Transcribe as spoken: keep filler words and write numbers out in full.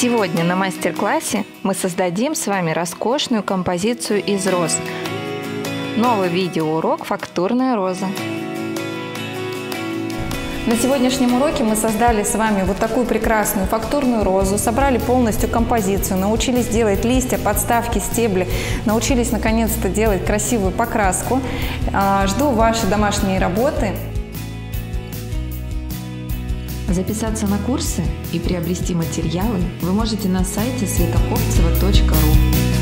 Сегодня на мастер-классе мы создадим с вами роскошную композицию из роз. Новый видеоурок «Фактурная роза». На сегодняшнем уроке мы создали с вами вот такую прекрасную фактурную розу, собрали полностью композицию, научились делать листья, подставки, стебли, научились наконец-то делать красивую покраску. Жду ваши домашние работы. Записаться на курсы и приобрести материалы вы можете на сайте света копцева точка ру.